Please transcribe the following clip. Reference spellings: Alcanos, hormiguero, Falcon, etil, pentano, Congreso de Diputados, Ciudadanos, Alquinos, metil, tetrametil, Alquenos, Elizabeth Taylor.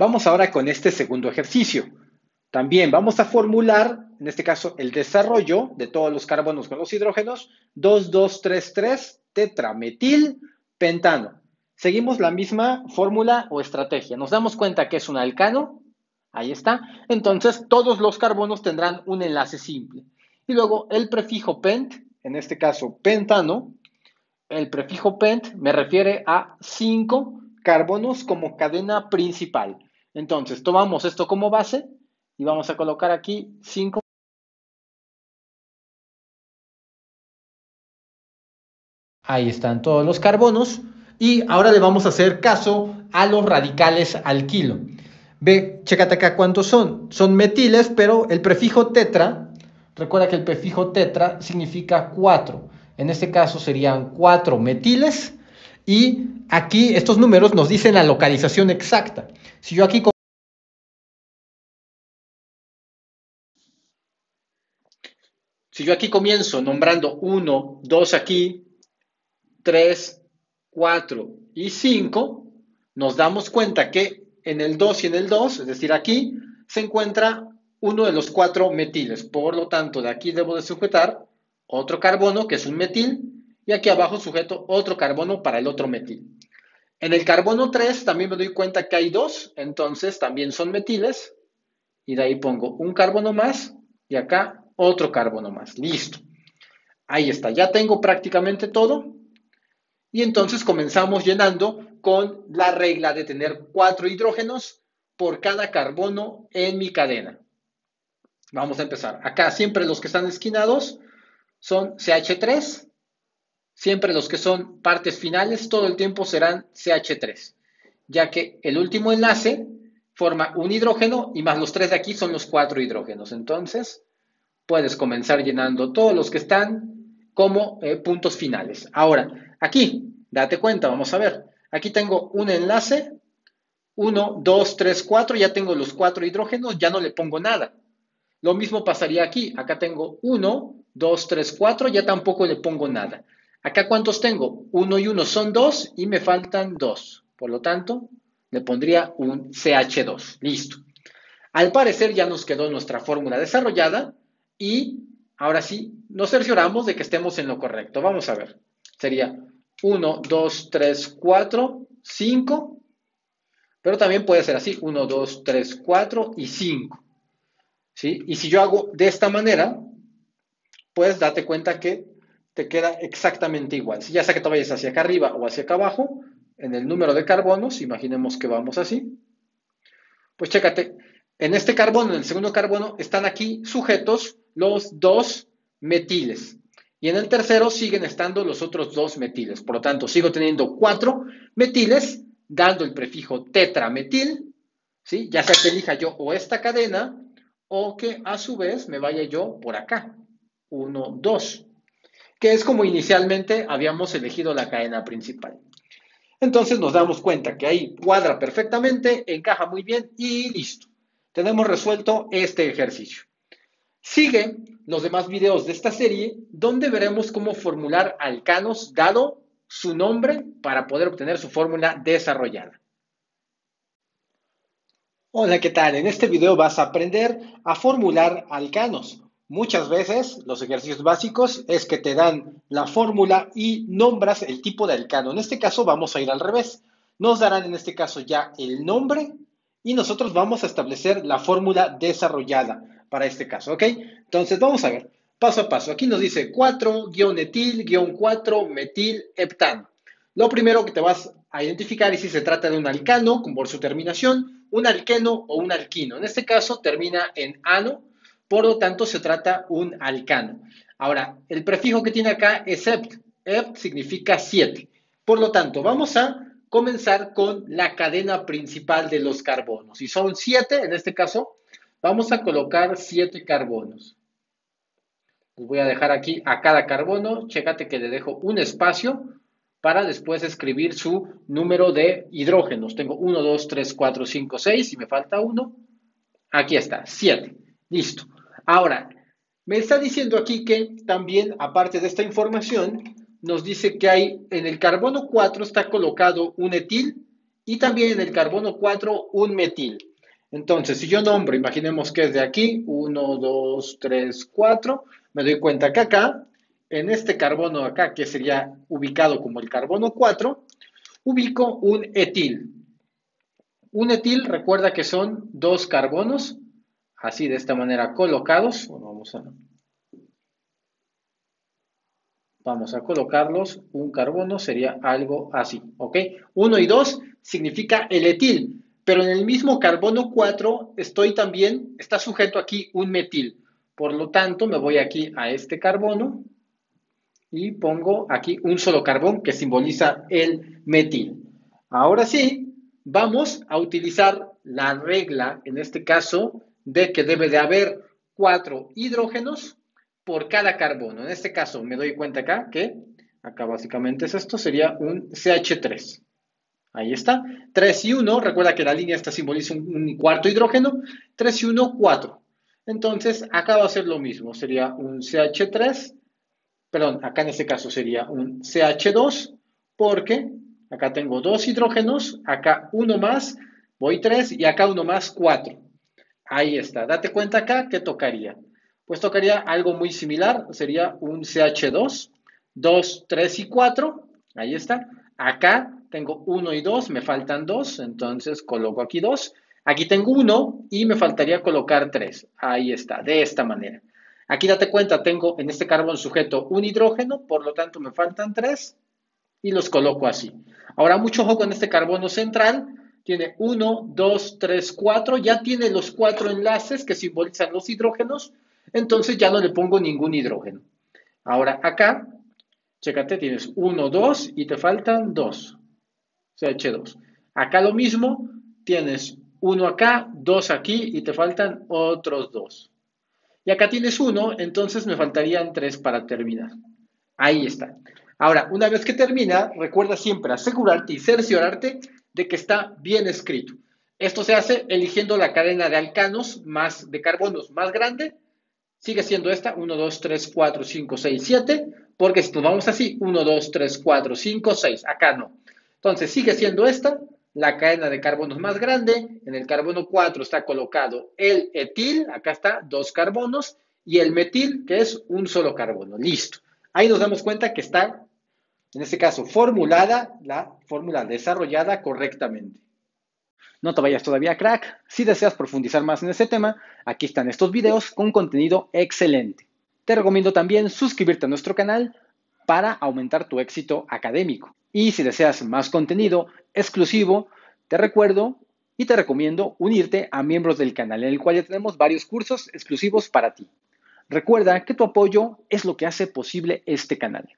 Vamos ahora con este segundo ejercicio. También vamos a formular, en este caso, el desarrollo de todos los carbonos con los hidrógenos, 2,2,3,3 tetrametil pentano. Seguimos la misma fórmula o estrategia. Nos damos cuenta que es un alcano. Ahí está. Entonces, todos los carbonos tendrán un enlace simple. Y luego, el prefijo pent, en este caso, pentano. El prefijo pent me refiere a 5 carbonos como cadena principal. Entonces, tomamos esto como base y vamos a colocar aquí 5. Ahí están todos los carbonos. Y ahora le vamos a hacer caso a los radicales alquilo. Ve, chécate acá cuántos son. Son metiles, pero el prefijo tetra, recuerda que el prefijo tetra significa 4. En este caso serían 4 metiles. Y aquí estos números nos dicen la localización exacta. Si yo aquí... comienzo nombrando 1, 2 aquí, 3, 4 y 5, nos damos cuenta que en el 2 y en el 2, es decir, aquí, se encuentra uno de los 4 metiles. Por lo tanto, de aquí debo de sujetar otro carbono, que es un metil, y aquí abajo sujeto otro carbono para el otro metil. En el carbono 3 también me doy cuenta que hay 2, entonces también son metiles, y de ahí pongo un carbono más, y acá otro carbono más. Listo. Ahí está. Ya tengo prácticamente todo. Y entonces comenzamos llenando con la regla de tener 4 hidrógenos por cada carbono en mi cadena. Vamos a empezar. Acá siempre los que están esquinados son CH3. Siempre los que son partes finales todo el tiempo serán CH3. Ya que el último enlace forma un hidrógeno y más los 3 de aquí son los 4 hidrógenos. Entonces... puedes comenzar llenando todos los que están como puntos finales. Ahora, aquí, date cuenta, vamos a ver. Aquí tengo un enlace, 1, 2, 3, 4, ya tengo los 4 hidrógenos, ya no le pongo nada. Lo mismo pasaría aquí, acá tengo 1, 2, 3, 4, ya tampoco le pongo nada. Acá, ¿cuántos tengo? 1 y 1 son 2 y me faltan 2. Por lo tanto, le pondría un CH2. Listo. Al parecer ya nos quedó nuestra fórmula desarrollada. Y ahora sí, nos cercioramos de que estemos en lo correcto. Vamos a ver. Sería 1, 2, 3, 4, 5. Pero también puede ser así. 1, 2, 3, 4 y 5. ¿Sí? Y si yo hago de esta manera, pues date cuenta que te queda exactamente igual. Si ya sea que te vayas hacia acá arriba o hacia acá abajo, en el número de carbonos, imaginemos que vamos así. Pues chécate. En este carbono, en el segundo carbono, están aquí sujetos los 2 metiles. Y en el tercero siguen estando los otros 2 metiles. Por lo tanto, sigo teniendo 4 metiles, dando el prefijo tetrametil, ¿sí? Ya sea que elija yo o esta cadena, o que a su vez me vaya yo por acá. 1, 2. Que es como inicialmente habíamos elegido la cadena principal. Entonces nos damos cuenta que ahí cuadra perfectamente, encaja muy bien y listo. Tenemos resuelto este ejercicio. Sigue los demás videos de esta serie donde veremos cómo formular alcanos dado su nombre para poder obtener su fórmula desarrollada. Hola, ¿qué tal? En este video vas a aprender a formular alcanos. Muchas veces los ejercicios básicos es que te dan la fórmula y nombras el tipo de alcano. En este caso vamos a ir al revés. Nos darán en este caso ya el nombre y nosotros vamos a establecer la fórmula desarrollada para este caso, ¿ok? Entonces, vamos a ver, paso a paso. Aquí nos dice 4-etil-4-metil-heptano. Lo primero que te vas a identificar es si se trata de un alcano, por su terminación, un alqueno o un alquino. En este caso, termina en ano, por lo tanto, se trata un alcano. Ahora, el prefijo que tiene acá es hept. Hept significa 7. Por lo tanto, vamos a comenzar con la cadena principal de los carbonos. Si son 7, en este caso, vamos a colocar 7 carbonos. Les voy a dejar aquí a cada carbono. Chécate que le dejo un espacio para después escribir su número de hidrógenos. Tengo 1, 2, 3, 4, 5, 6 y me falta 1. Aquí está, 7. Listo. Ahora, me está diciendo aquí que también, aparte de esta información, nos dice que hay en el carbono 4 está colocado un etil y también en el carbono 4 un metil. Entonces, si yo nombro, imaginemos que es de aquí, 1, 2, 3, 4, me doy cuenta que acá, en este carbono acá, que sería ubicado como el carbono 4, ubico un etil. Un etil, recuerda que son dos carbonos, así de esta manera colocados. Bueno, vamos a colocarlos, un carbono sería algo así, ¿ok? 1 y 2 significa el etil, pero en el mismo carbono 4 está sujeto aquí un metil. Por lo tanto, me voy aquí a este carbono y pongo aquí un solo carbón que simboliza el metil. Ahora sí, vamos a utilizar la regla, en este caso, de que debe de haber 4 hidrógenos por cada carbono. En este caso, me doy cuenta acá que, acá básicamente es esto, sería un CH3. Ahí está. 3 y 1, recuerda que la línea esta simboliza un cuarto hidrógeno. 3 y 1, 4. Entonces, acá va a ser lo mismo. Sería un CH3, perdón, acá en este caso sería un CH2, porque acá tengo 2 hidrógenos, acá 1 más, voy 3, y acá 1 más, 4. Ahí está. Date cuenta acá, ¿qué tocaría? Pues tocaría algo muy similar, sería un CH2, 2, 3 y 4. Ahí está. Acá tengo 1 y 2, me faltan 2, entonces coloco aquí 2. Aquí tengo 1 y me faltaría colocar 3. Ahí está, de esta manera. Aquí date cuenta, tengo en este carbón sujeto un hidrógeno, por lo tanto me faltan 3 y los coloco así. Ahora mucho ojo con este carbono central, tiene 1, 2, 3, 4, ya tiene los 4 enlaces que simbolizan los hidrógenos, entonces ya no le pongo ningún hidrógeno. Ahora acá, chécate, tienes 1, 2 y te faltan 2, CH2. Acá lo mismo, tienes 1 acá, 2 aquí y te faltan otros 2. Y acá tienes 1, entonces me faltarían 3 para terminar. Ahí está. Ahora, una vez que termina, recuerda siempre asegurarte y cerciorarte de que está bien escrito. Esto se hace eligiendo la cadena de alcanos más de carbonos más grande. Sigue siendo esta, 1, 2, 3, 4, 5, 6, 7. Porque si nos vamos así, 1, 2, 3, 4, 5, 6. Acá no. Entonces, sigue siendo esta la cadena de carbonos más grande. En el carbono 4 está colocado el etil, acá está, 2 carbonos, y el metil, que es un solo carbono. Listo. Ahí nos damos cuenta que está, en este caso, formulada la fórmula desarrollada correctamente. No te vayas todavía, crack. Si deseas profundizar más en este tema, aquí están estos videos con contenido excelente. Te recomiendo también suscribirte a nuestro canal para aumentar tu éxito académico. Y si deseas más contenido exclusivo, te recuerdo y te recomiendo unirte a miembros del canal, en el cual ya tenemos varios cursos exclusivos para ti. Recuerda que tu apoyo es lo que hace posible este canal.